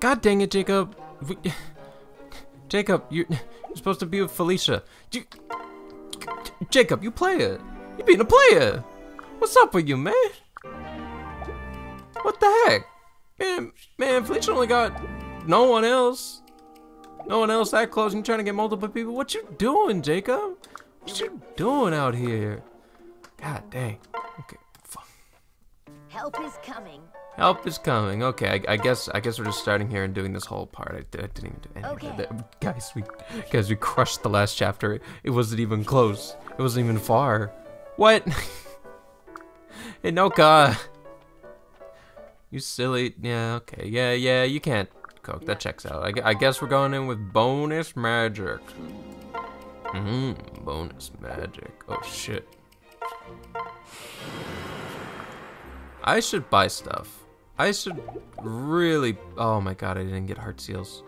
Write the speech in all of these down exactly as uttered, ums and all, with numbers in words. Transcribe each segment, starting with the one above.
God dang it, Jacob. We, Jacob, you, you're supposed to be with Felicia. You, Jacob, you player. You being a player. What's up with you, man? What the heck? Man, man, Felicia only got no one else. No one else that close. You're trying to get multiple people. What you doing, Jacob? What you doing out here? God dang. Okay. Fuck. Help is coming. Help is coming. Okay, I, I guess I guess we're just starting here and doing this whole part. I, I didn't even do any okay. of that. Guys, we guys we crushed the last chapter. It wasn't even close. It wasn't even far. What? Inoka. You silly. Yeah. Okay. Yeah. Yeah. You can't cook. That checks out. I, I guess we're going in with bonus magic. Mm-hmm. Bonus magic. Oh shit. I should buy stuff. I should really. Oh my god, I didn't get heart seals.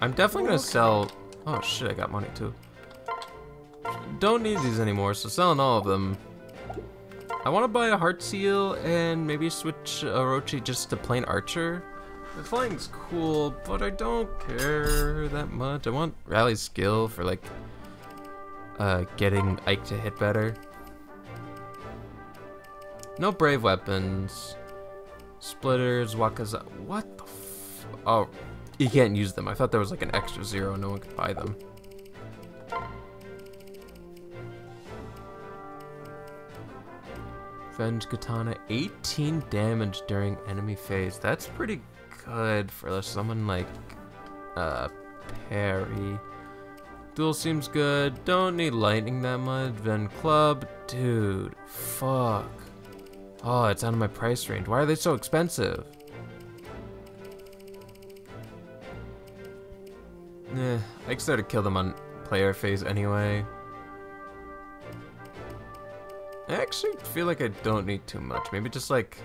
I'm definitely gonna sell. Oh shit, I got money too. Don't need these anymore, so selling all of them. I want to buy a heart seal and maybe switch Orochi just to plain archer. The flying's cool, but I don't care that much. I want rally skill for like uh, getting Ike to hit better. No brave weapons, splitters, wakaza. What the f? Oh, you can't use them. I thought there was like an extra zero and no one could buy them. Venge Katana, eighteen damage during enemy phase. That's pretty good for someone like uh, Parry. Duel seems good. Don't need lightning that much. Ven Club, dude, fuck. Oh, it's out of my price range. Why are they so expensive? Eh, I started to kill them on player phase anyway. I actually feel like I don't need too much. Maybe just like...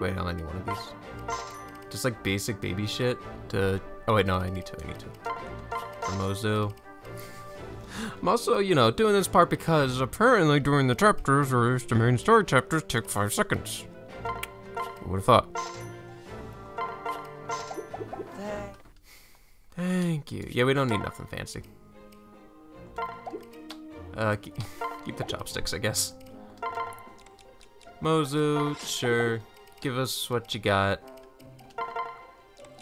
Wait, I'll need one of these. Just like basic baby shit to... Oh wait, no, I need to, I need to. Ramozo. I'm also, you know, doing this part because apparently during the chapters, or the main story chapters, take five seconds. Who would've thought? Thank you. Yeah, we don't need nothing fancy. Uh, keep, keep the chopsticks, I guess. Mozu, sure. Give us what you got.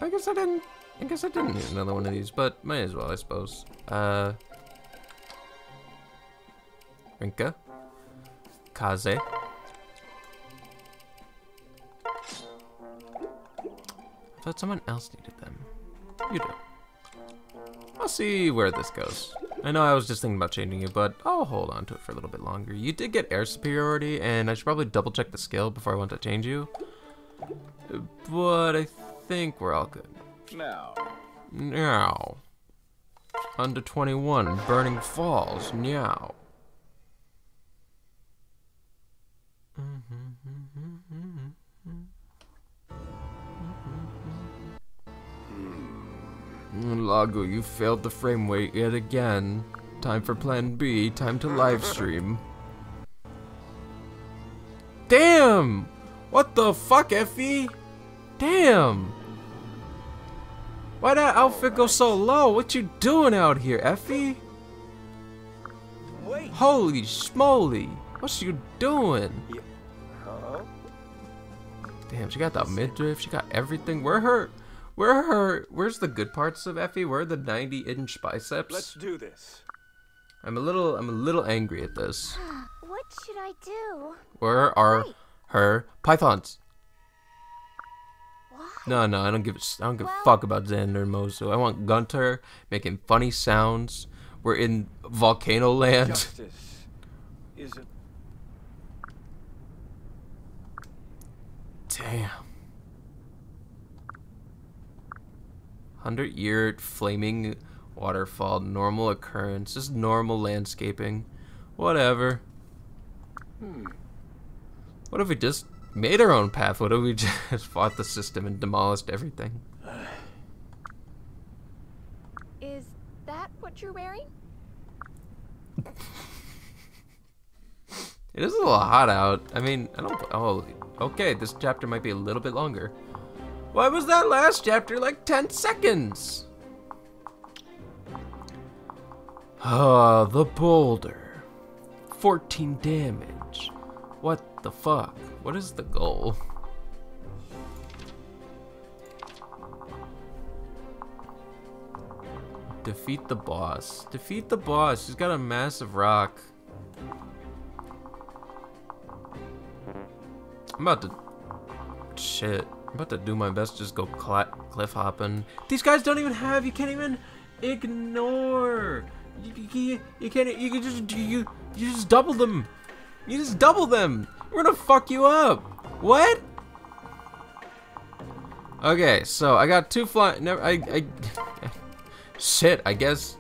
I guess I didn't, I guess I didn't need another one of these, but might as well, I suppose. Uh... Rinka, Kaze. I thought someone else needed them. You do. I'll see where this goes. I know I was just thinking about changing you, but I'll hold on to it for a little bit longer. You did get air superiority, and I should probably double check the skill before I want to change you. But I think we're all good. Now. Now. Under twenty-one, Burning Falls, now. Lago, you failed the frame weight yet again. Time for plan B, time to live stream. Damn! What the fuck, Effie? Damn! Why that outfit go so low? What you doing out here, Effie? Wait. Holy schmoly! What's you doing? Yeah. Huh? Damn, she got that midriff, she got everything. Where her Where her, where's the good parts of Effie? Where are the ninety inch biceps? Let's do this. I'm a little, I'm a little angry at this. What should I do? Where are Wait. her pythons? Why? No, no, I don't give a, I don't give well, a fuck about Xander and Mozu. I want Gunter making funny sounds. We're in volcano land. Justice isn't. Damn. hundred year flaming waterfall, normal occurrence, just normal landscaping, whatever. Hmm. What if we just made our own path? What if we just fought the system and demolished everything? Is that what you're wearing? It is a little hot out. I mean, I don't. Oh, okay. This chapter might be a little bit longer. Why was that last chapter like ten seconds? Ah, the boulder. fourteen damage. What the fuck? What is the goal? Defeat the boss. Defeat the boss. She's got a massive rock. I'm about to... Shit. I'm about to do my best to just go cl cliff hopping. These guys don't even have... You can't even ignore. You, you, you can't... You can just... You, you just double them. You just double them. We're gonna fuck you up. What? Okay, so I got two fly... Never... I... I Shit, I guess.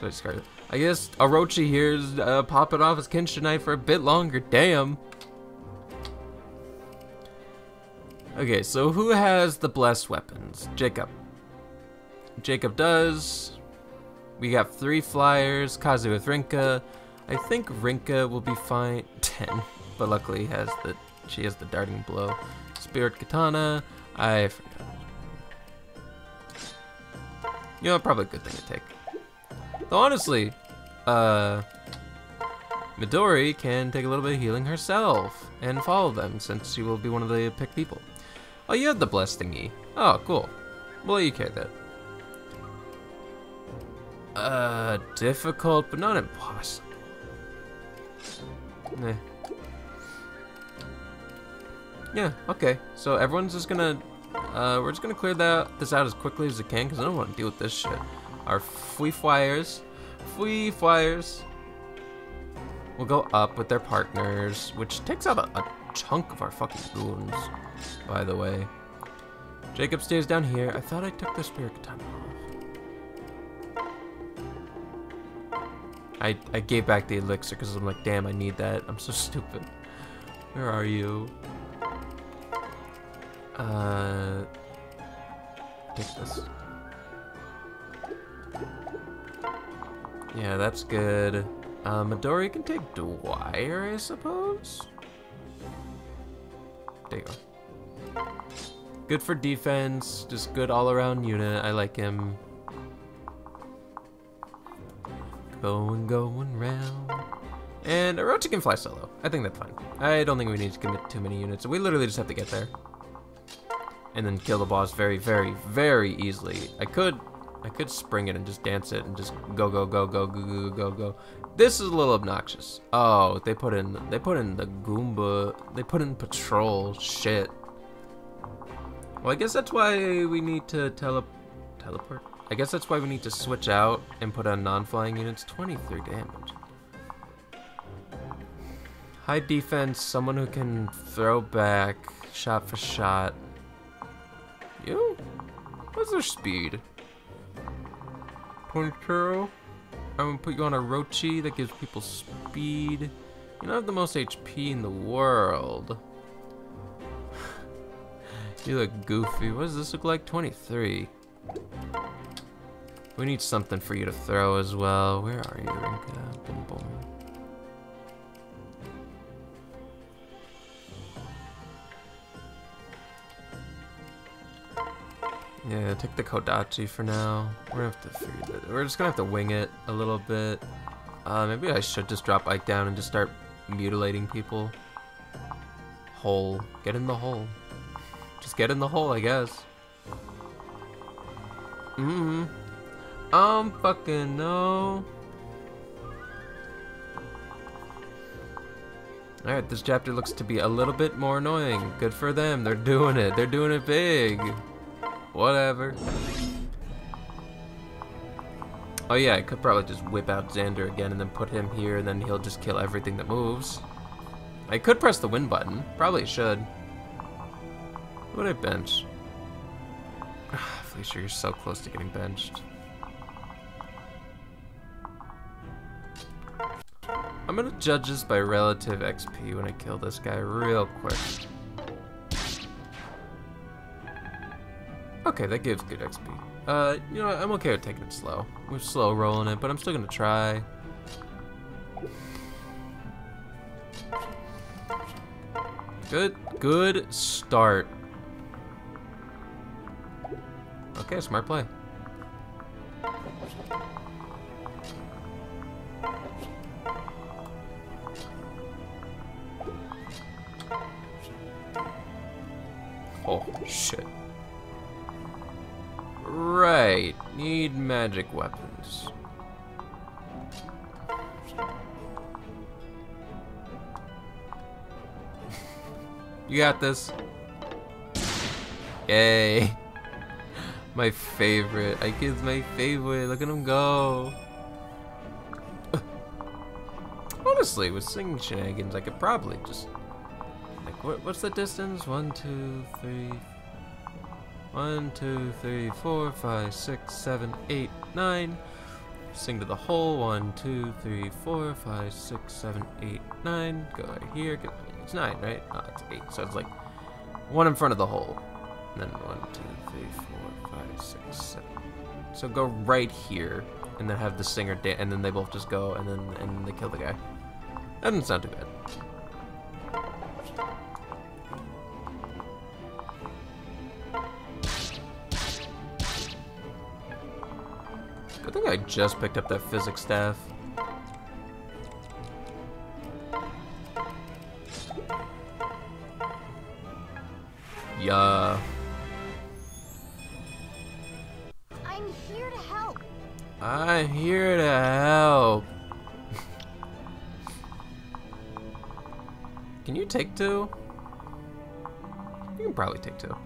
Sorry, Scarlet. I guess Orochi here's uh, popping off his Kenshin Knight for a bit longer. Damn. Okay, so who has the blessed weapons? Jacob. Jacob does. We got three flyers. Kazu with Rinka. I think Rinka will be fine. Ten, but luckily has the she has the darting blow. Spirit Katana. I forgot. You know, probably a good thing to take. Though honestly, uh, Midori can take a little bit of healing herself and follow them since she will be one of the picked people. Oh, you have the blessed thingy. Oh, cool. We'll let you carry that. Uh, difficult, but not impossible. Nah. Yeah, okay. So everyone's just gonna... Uh, we're just gonna clear that this out as quickly as we can because I don't want to deal with this shit. Our free flyers, free flyers, will go up with their partners, which takes out a, a chunk of our fucking goons. By the way, Jacob stays down here. I thought I took the spirit katana off. I I gave back the elixir because I'm like, damn, I need that. I'm so stupid. Where are you? Uh, take this. Yeah, that's good. Uh, Midori can take Dwyer, I suppose? There you go. Good for defense, just good all-around unit. I like him. Going, going round. And Orochi can fly solo. I think that's fine. I don't think we need to commit too many units. We literally just have to get there. And then kill the boss very, very, very easily. I could, I could spring it and just dance it and just go, go, go, go, go, go, go, go. This is a little obnoxious. Oh, they put in, they put in the Goomba. They put in patrol shit. Well, I guess that's why we need to tele, teleport. I guess that's why we need to switch out and put on non-flying units. twenty-three damage. High defense. Someone who can throw back shot for shot. You? What's their speed? Ponturo. I'm gonna put you on a Orochi that gives people speed. You don't have the most H P in the world. You look goofy. What does this look like? twenty-three. We need something for you to throw as well. Where are you, Rinka? Boom, boom. Yeah, take the Kodachi for now. We're gonna have to figure that. We're just gonna have to wing it a little bit. Uh, maybe I should just drop Ike down and just start mutilating people. Hole. Get in the hole. Just get in the hole, I guess. Mm-hmm. I'm fucking no. Alright, this chapter looks to be a little bit more annoying. Good for them. They're doing it. They're doing it big. Whatever. Oh yeah, I could probably just whip out Xander again and then put him here and then he'll just kill everything that moves. I could press the win button. Probably should. Who would I bench? Fleischer, you're so close to getting benched. I'm gonna judge this by relative X P when I kill this guy real quick. Okay, that gives good X P. Uh, you know, I'm okay with taking it slow. We're slow rolling it, but I'm still gonna try. Good, good start. Okay, smart play. Oh, shit. Right, need magic weapons. You got this. Yay. My favorite. Ikid's my favorite. Look at him go. Honestly, with singing shenanigans, I could probably just... Like, what, what's the distance? One, two, three... One, two, three, four, five, six, seven, eight, nine. Sing to the whole. One, two, three, four, five, six, seven, eight, nine. Go right here. Get, it's nine, right? No, it's eight. So it's like one in front of the whole. And then one, two, three, four, five, six, seven. So go right here, and then have the singer dance, and then they both just go, and then and they kill the guy. That doesn't sound too bad. I think I just picked up that physics staff. Yeah. I'm here to help. I'm here to help. Can you take two? You can probably take two.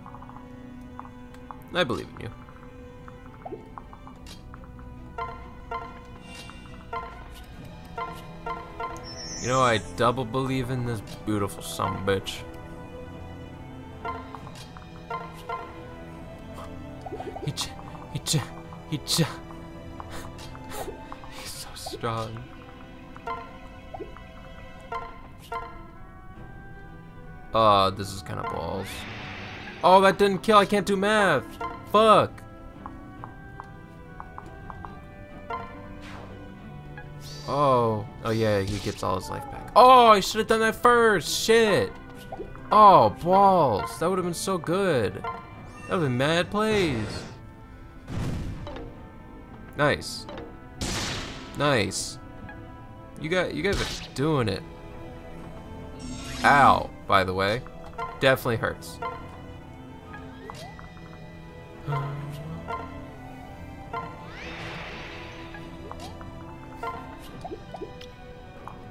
I believe in you. You know, I double believe in this beautiful sumbitch. He ch he ch he ch He's so strong. Oh, this is kind of balls. Oh, that didn't kill. I can't do math. Fuck. Oh, oh yeah, he gets all his life back. Oh, I should have done that first, shit. Oh, balls, that would have been so good. That would have been mad plays. Nice. Nice. You got, you guys are doing it. Ow, by the way. Definitely hurts.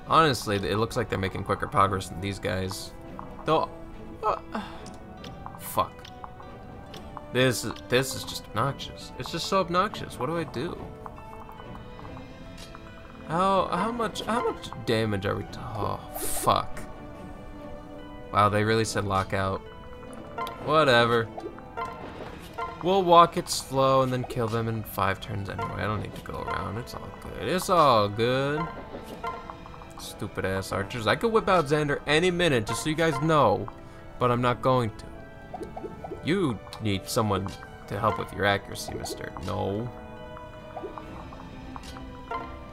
Honestly, it looks like they're making quicker progress than these guys. Though, uh, fuck. This this is just obnoxious. It's just so obnoxious. What do I do? How how much how much damage are we? Oh fuck. Wow, they really said lockout. Whatever. We'll walk it slow and then kill them in five turns anyway. I don't need to go around. It's all good. It's all good. Stupid ass archers. I could whip out Xander any minute, just so you guys know, but I'm not going to. You need someone to help with your accuracy, mister. No.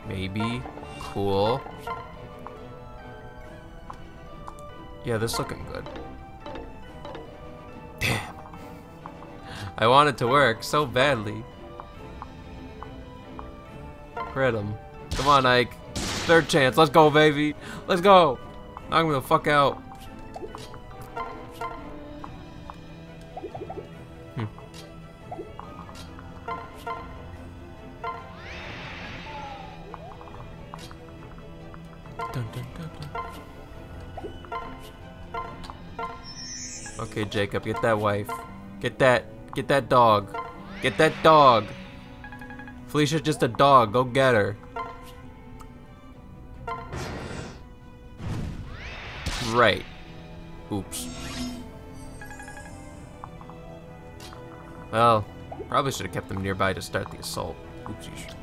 Maybe. Cool. Yeah, this is looking good. Damn. I want it to work so badly. Crit him. Come on, Ike. Third chance, let's go, baby. Let's go. Knock me the fuck out. Hmm. Dun, dun, dun, dun. Okay, Jacob, get that wife. Get that, get that dog. Get that dog. Felicia's just a dog, go get her. Right. Oops. Well, probably should have kept them nearby to start the assault. Oopsies.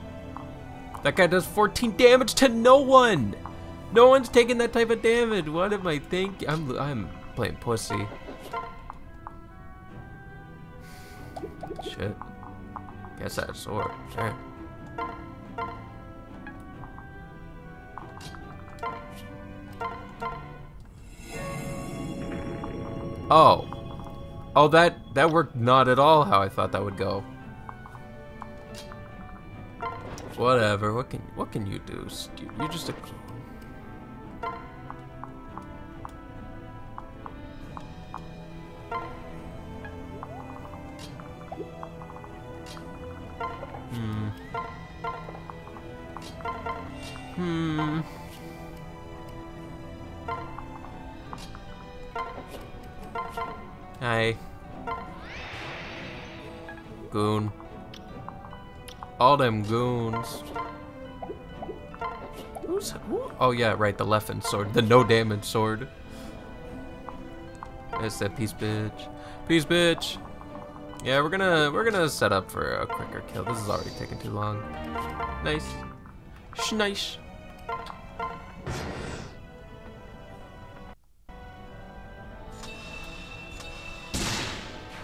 That guy does fourteen damage to no one. No one's taking that type of damage. What am I thinking? I'm I'm playing pussy. Shit. Guess I have a sword. All right. Oh. Oh, that that worked not at all how I thought that would go. Whatever. What can what can you do? You're just a clone. Hmm. Hmm. Hi. Goon. All them goons. Who's who? Oh yeah, right, the Leffen sword. The no damage sword. That's that peace bitch. Peace bitch. Yeah, we're gonna we're gonna set up for a quicker kill. This is already taking too long. Nice. Schnice.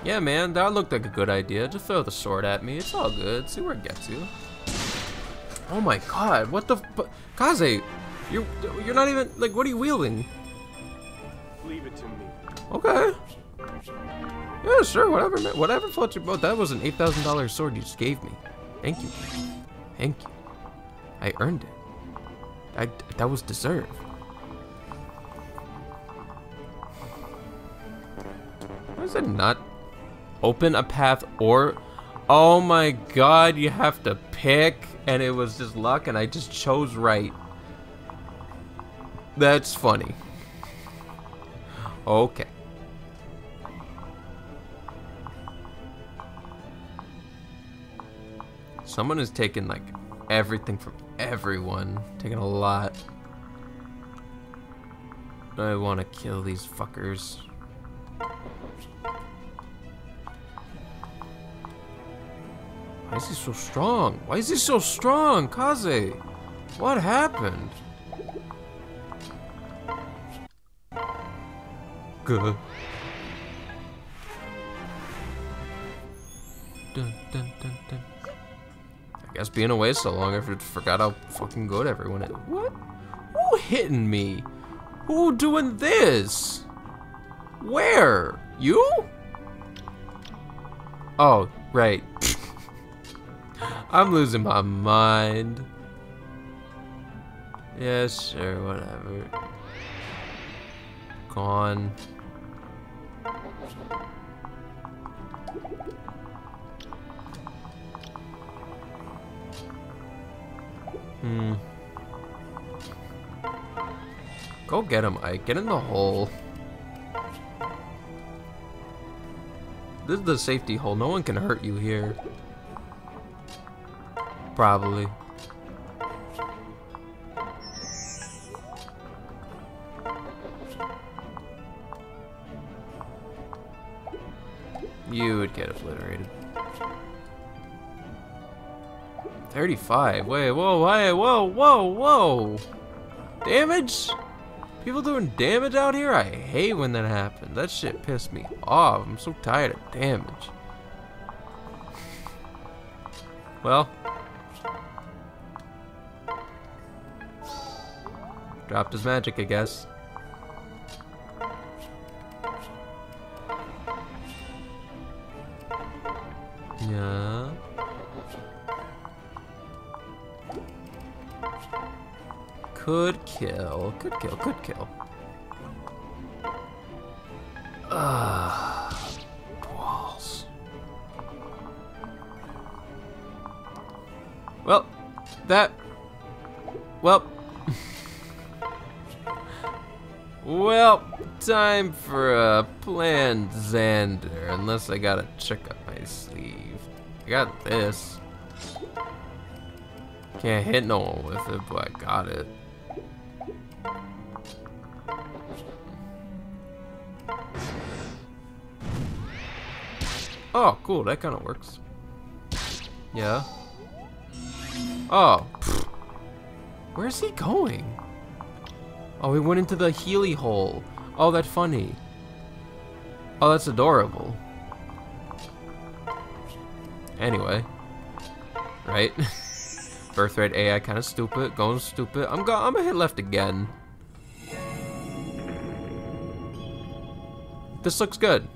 Yeah, man, that looked like a good idea. Just throw the sword at me. It's all good. See where it gets you. Oh my god, what the f- Kaze, you're, you're not even, like, what are you wielding? Leave it to me. Okay. Yeah, sure, whatever, man. Whatever floats your boat. That was an eight thousand dollar sword you just gave me. Thank you. Thank you. I earned it. I, that was deserved. Why is it not? Open a path or... Oh my god, you have to pick. And it was just luck and I just chose right. That's funny. Okay. Someone has taken like everything from everyone. Taking a lot. I want to kill these fuckers. Why is he so strong? Why is he so strong, Kaze? What happened? Good. Dun, dun, dun, dun. I guess being away so long, I forgot how fucking good everyone is. What? Who hitting me? Who doing this? Where? You? Oh, right. I'm losing my mind. Yeah, sure, whatever. Gone. Hmm. Go get him, Ike. Get in the hole. This is the safety hole. No one can hurt you here. Probably. You would get obliterated. thirty-five. Wait, whoa, whoa, whoa, whoa, whoa. Damage? People doing damage out here? I hate when that happens. That shit pissed me off. I'm so tired of damage. Well. Dropped his magic, I guess. Yeah. Could kill. Could kill. Could kill. Ah, balls. Well, that. Well. Well, time for a planned Xander, unless I got a trick up my sleeve. I got this. Can't hit no one with it, but I got it. Oh, cool, that kind of works. Yeah. Oh. Pfft. Where's he going? Oh, we went into the Healy hole. Oh, that's funny. Oh, that's adorable. Anyway. Right? Birthright A I, kind of stupid. Going stupid. I'm go I'm gonna hit left again. This looks good.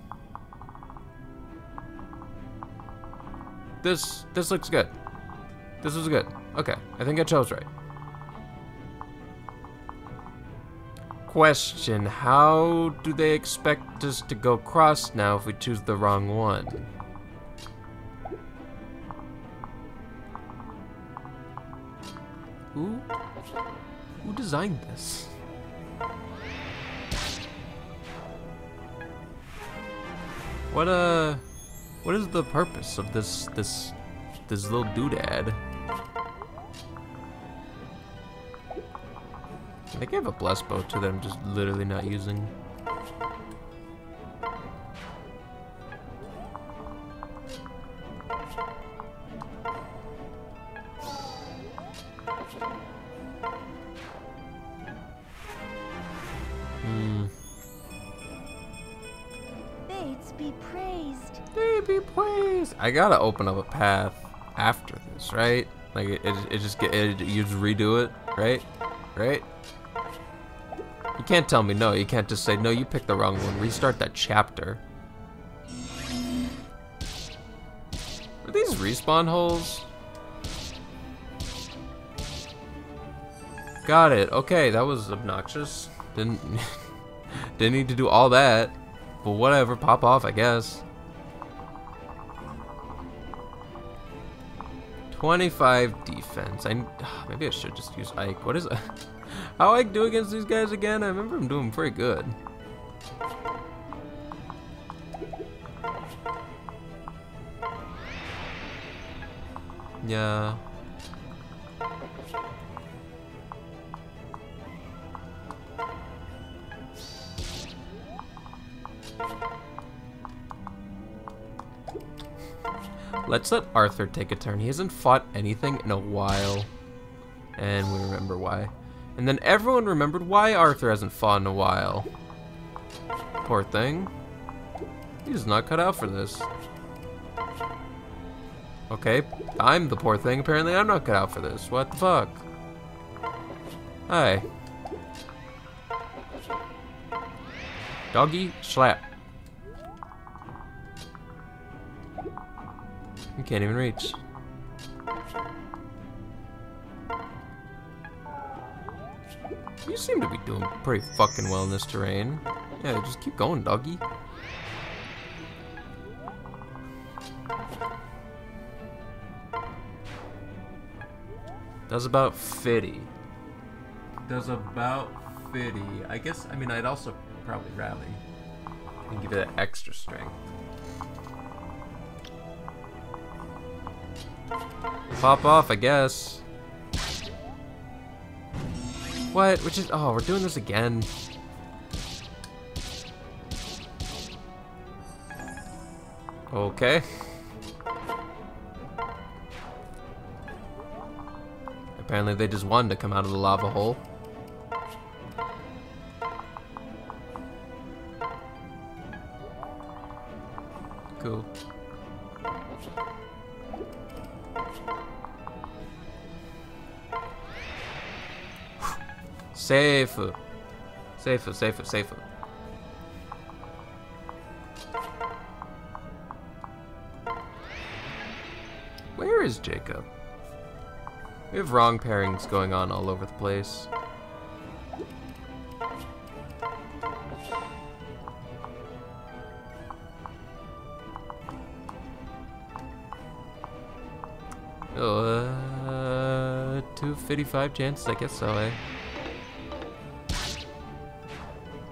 This, this looks good. This is good. Okay, I think I chose right. Question, how do they expect us to go cross now if we choose the wrong one? Who? Who designed this? What uh what is the purpose of this this this little doodad? I gave a blast bow to them, just literally not using. Hmm. Fates be praised. They be praised. I gotta open up a path after this, right? Like it, it, it just get it, you just redo it, right? Right? You can't tell me no, you can't just say, no, you picked the wrong one. Restart that chapter. Are these respawn holes? Got it, okay, that was obnoxious. Didn't, didn't need to do all that. But whatever, pop off, I guess. twenty-five defense, I, maybe I should just use Ike. What is it? How I do against these guys again? I remember him doing pretty good. Yeah. Let's let Arthur take a turn. He hasn't fought anything in a while. And we remember why. And then everyone remembered why Arthur hasn't fought in a while. Poor thing. He's not cut out for this. Okay, I'm the poor thing. Apparently I'm not cut out for this. What the fuck? Hi. Doggy slap. You can't even reach. You seem to be doing pretty fucking well in this terrain. Yeah, just keep going, doggy. Does about fifty. Does about fifty. I guess, I mean, I'd also probably rally and give it an extra strength. Pop off, I guess. What? Which is, oh, we're doing this again. Okay. Apparently they just wanted to come out of the lava hole. Cool. Safer. Safer, safer, safer. Where is Jacob? We have wrong pairings going on all over the place. Uh, two fifty-five chances, I guess so, eh?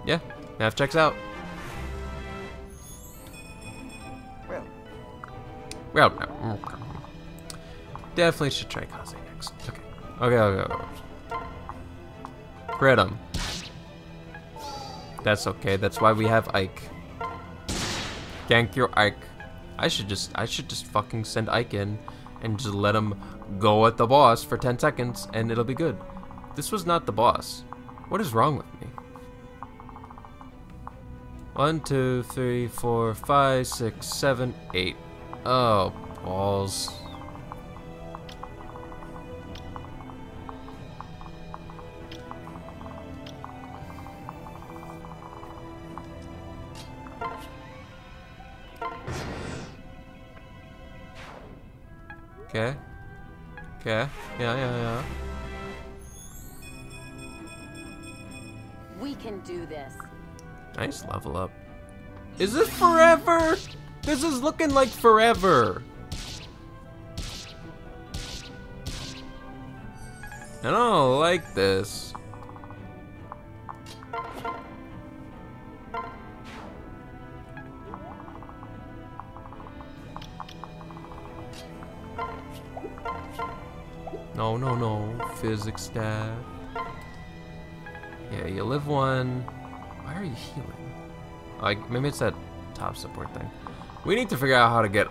Yeah, math checks out. Well, well, no. Definitely should try Kaze next. Okay, okay, okay, okay. Crit him. That's okay. That's why we have Ike. Gank your Ike. I should just, I should just fucking send Ike in, and just let him go at the boss for ten seconds, and it'll be good. This was not the boss. What is wrong with me? One, two, three, four, five, six, seven, eight. Oh, balls. Okay. Okay. Yeah, yeah, yeah. We can do this. Nice level up. Is this forever? This is looking like forever. I don't like this. No, no, no. Physics stat. Yeah, you live one. Why are you healing? Like, maybe it's that top support thing. We need to figure out how to get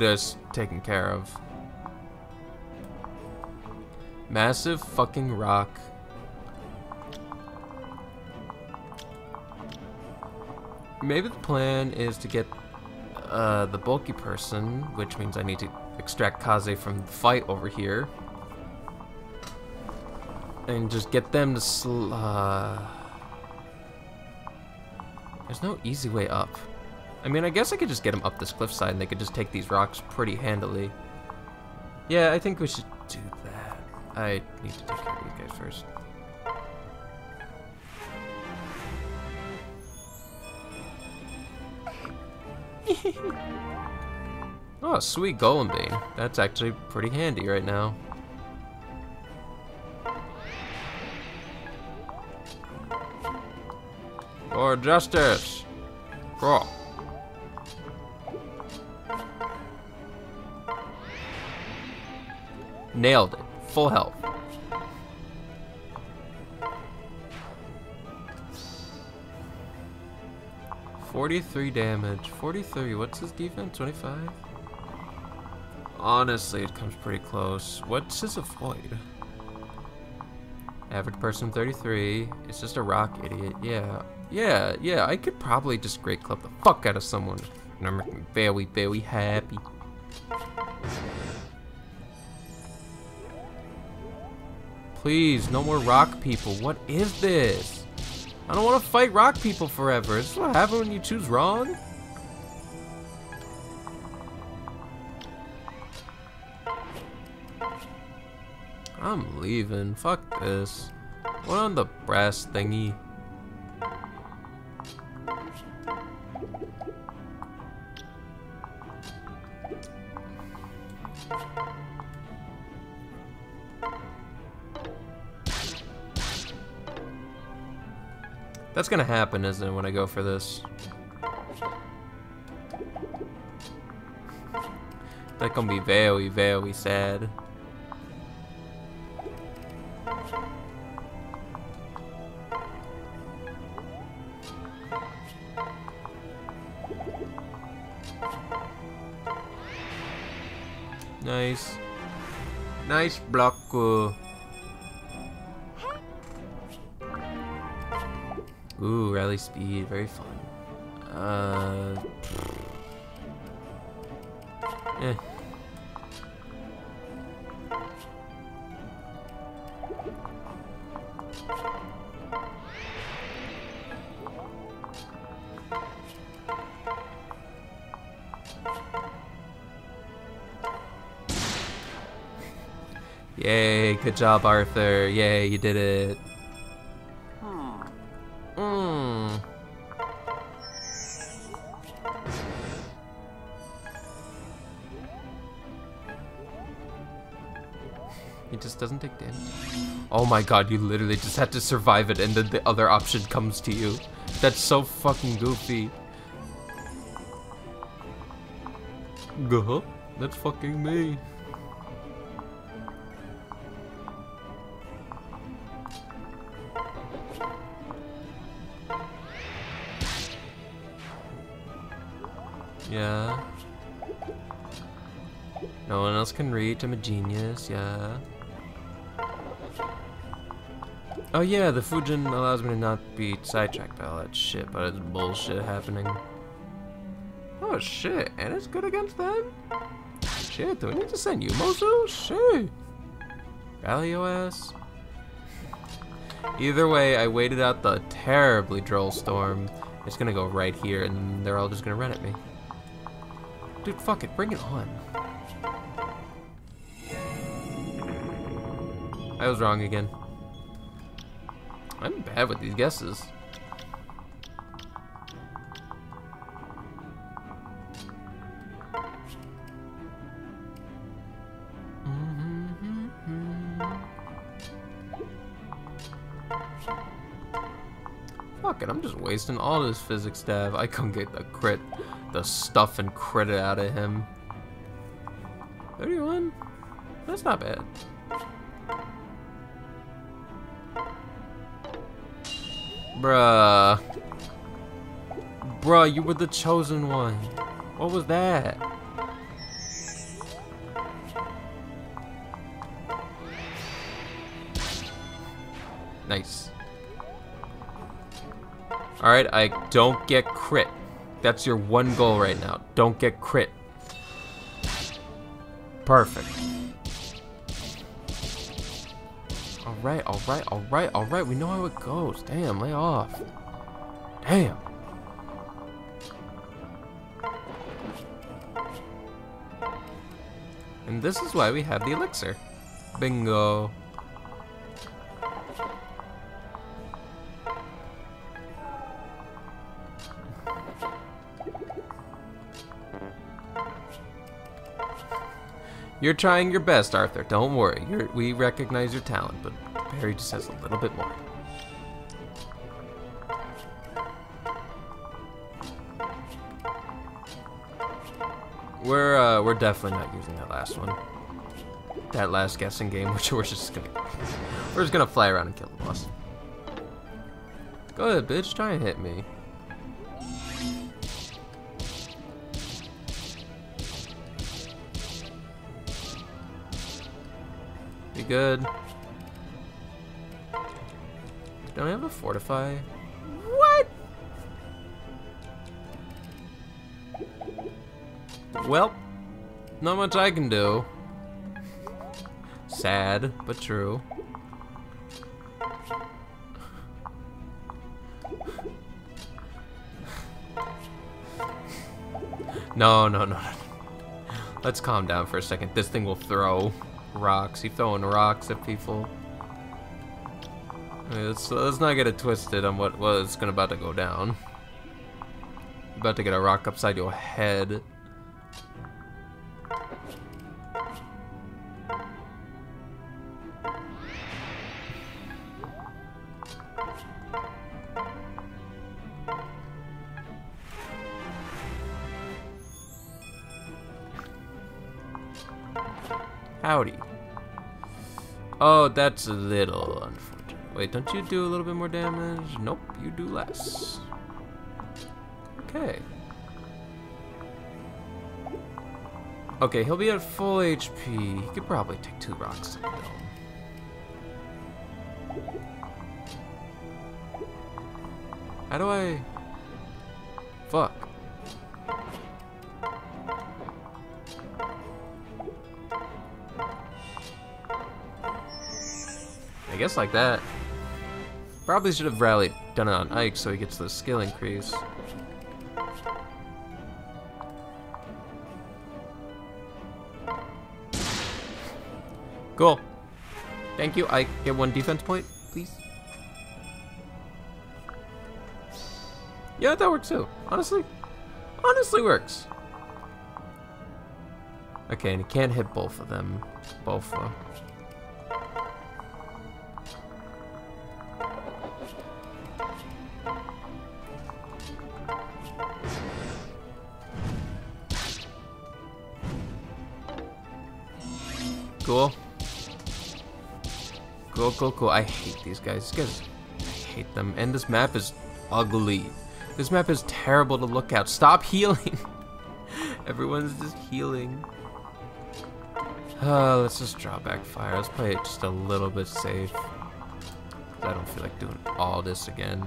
this taken care of. Massive fucking rock. Maybe the plan is to get uh, the bulky person, which means I need to extract Kaze from the fight over here. And just get them to sl- uh... There's no easy way up. I mean, I guess I could just get them up this cliffside and they could just take these rocks pretty handily. Yeah, I think we should do that. I need to take care of these guys first. Oh, sweet golem bean. That's actually pretty handy right now. For justice! Bro. Nailed it. Full health. forty-three damage. forty-three. What's his defense? twenty-five? Honestly, it comes pretty close. What's his avoid? Average person thirty-three. It's just a rock idiot. Yeah. Yeah, yeah, I could probably just great club the fuck out of someone. And I'm very, very happy. Please, no more rock people. What is this? I don't want to fight rock people forever. Is this what happens when you choose wrong? I'm leaving. Fuck this. What on the brass thingy? That's gonna happen, isn't it, when I go for this? That's gonna be very, very sad. Nice. Nice block. Uh. Ooh, rally speed, very fun. Uh, eh. Yay, good job, Arthur. Yay, you did it. Doesn't take damage. Oh my god, you literally just had to survive it and then the other option comes to you. That's so fucking goofy. Guh-huh. That's fucking me. Yeah. No one else can reach. I'm a genius, yeah. Oh yeah, the Fujin allows me to not be sidetracked by all that shit, but it's bullshit happening. Oh shit, and it's good against them? Shit, do we need to send you Mozu? Shit. Rally O S? Either way, I waited out the terribly droll storm. It's gonna go right here and they're all just gonna run at me. Dude, fuck it, bring it on. I was wrong again. I'm bad with these guesses. Fuck it, I'm just wasting all this physics dev. I couldn't get the crit, the stuff and credit out of him. thirty-one? That's not bad. Bruh. Bruh, you were the chosen one. What was that? Nice. Alright, I don't get crit. That's your one goal right now. Don't get crit. Perfect. Alright, alright, alright, alright. We know how it goes. Damn, lay off. Damn. And this is why we have the elixir. Bingo. You're trying your best, Arthur. Don't worry. You're, we recognize your talent, but Barry just has a little bit more. We're uh, we're definitely not using that last one. That last guessing game, which we're just gonna we're just gonna fly around and kill the boss. Go ahead, bitch. Try and hit me. Good. Don't I have a fortify? What? Well, not much I can do. Sad, but true. No, no, no, no. Let's calm down for a second. This thing will throw rocks. He's throwing rocks at people. I mean, let's, let's not get it twisted on what was gonna about to go down. You're about to get a rock upside your head. Howdy. Oh, that's a little unfortunate. Wait, don't you do a little bit more damage? Nope, you do less. Okay. Okay, he'll be at full H P. He could probably take two rocks to the dome. How do I... Fuck. I guess like that. Probably should have rallied, done it on Ike so he gets the skill increase. Cool. Thank you, Ike. Get one defense point, please. Yeah, that works too. Honestly. Honestly works. Okay, and he can't hit both of them. Both of them. Cool. Cool, cool, cool. I hate these guys. These guys, I hate them. And this map is ugly. This map is terrible to look at. Stop healing. Everyone's just healing. Uh, let's just draw back fire. Let's play it just a little bit safe. I don't feel like doing all this again.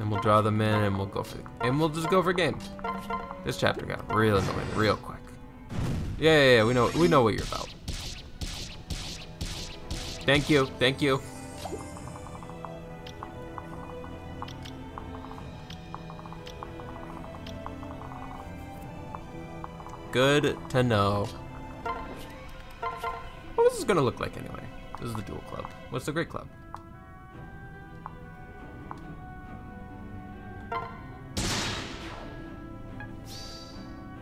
And we'll draw them in, and we'll go for, and we'll just go for a game. This chapter got real annoying, real quick. Yeah, yeah, yeah, we know, we know what you're about. Thank you, thank you. Good to know. What is this gonna look like anyway? This is the dual club. What's the great club?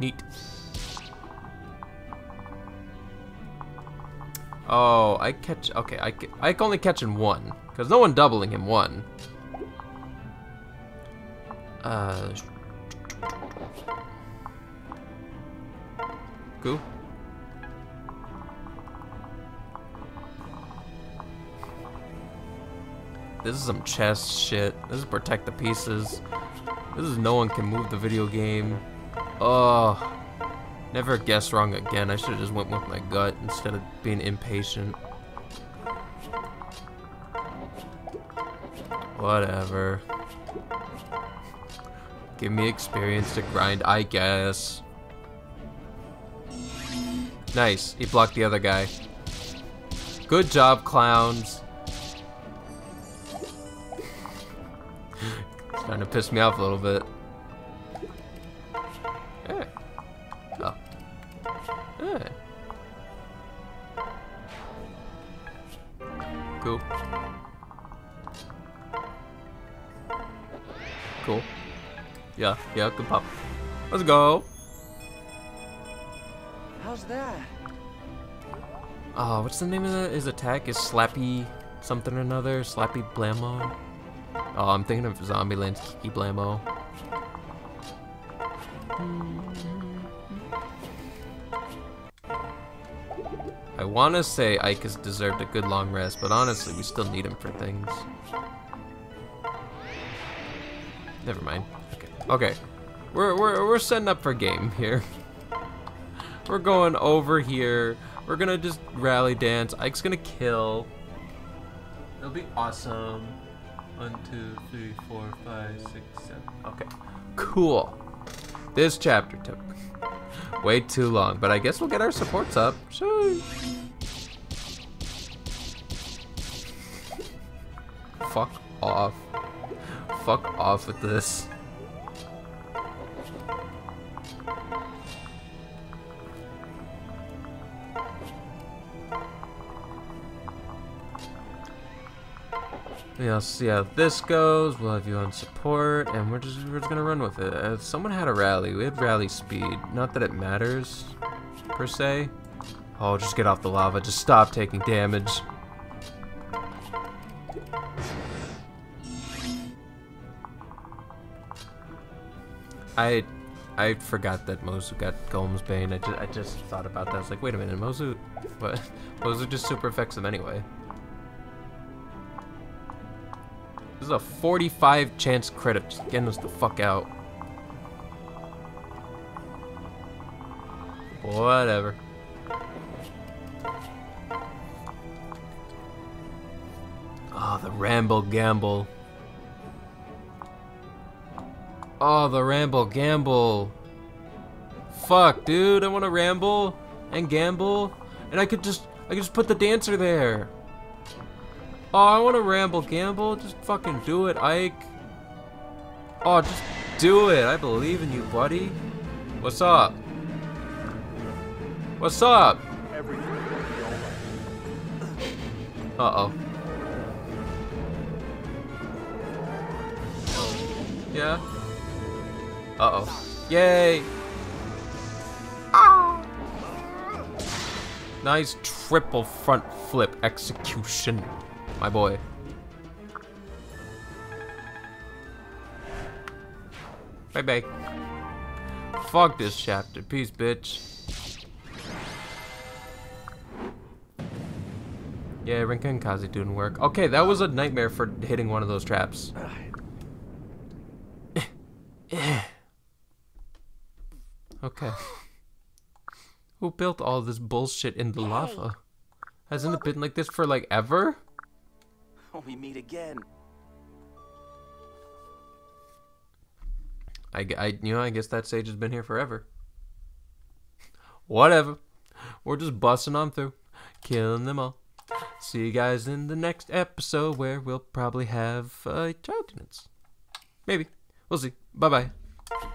Neat. Oh, I catch, okay, I, I can only catch in one, because no one doubling him won. Uh, cool. This is some chess shit. This is protect the pieces. This is no one can move the video game. Oh. Never guess wrong again. I should have just went with my gut instead of being impatient. Whatever. Give me experience to grind, I guess. Nice. He blocked the other guy. Good job, clowns. It's starting to piss me off a little bit. Cool. Cool. Yeah, yeah, good pop. Let's go. How's that? Oh, what's the name of the, his attack? Is Slappy something or another? Slappy Blammo? Oh, I'm thinking of Zombieland's Kiki Blammo. I want to say Ike has deserved a good long rest, but honestly, we still need him for things. Never mind. Okay, okay. We're, we're, we're setting up for game here. We're going over here. We're going to just rally dance. Ike's going to kill. It'll be awesome. One, two, three, four, five, six, seven. Okay, cool. This chapter took way too long, but I guess we'll get our supports up. Sure. Fuck off. Fuck off with this. We'll see how this goes. We'll have you on support, and we're just we're just gonna run with it. Uh, someone had a rally. We had rally speed. Not that it matters, per se. Oh, just get off the lava. Just stop taking damage. I I forgot that Mozu got Golem's Bane. I just I just thought about that. I was like, wait a minute, Mozu, what? Mozu just super affects him anyway. This is a forty-five chance credit. Just getting us the fuck out. Whatever. Oh, the ramble gamble. Oh, the ramble gamble. Fuck, dude. I want to ramble and gamble, and I could just, I could just put the dancer there. Oh, I want to ramble gamble. Just fucking do it, Ike. Oh, just do it. I believe in you, buddy. What's up? What's up? Uh-oh. Yeah. Uh-oh. Yay. Ah. Nice triple front flip execution. My boy. Bye bye. Fuck this chapter. Peace, bitch. Yeah, Rinka and Kazi doing work. Okay, that was a nightmare for hitting one of those traps. Okay. Who built all this bullshit in the lava? Hasn't it been like this for like ever? We meet again. I, I, you know, I guess that sage has been here forever. Whatever. We're just busting on through, killing them all. See you guys in the next episode, where we'll probably have uh, child units. Maybe. We'll see. Bye bye.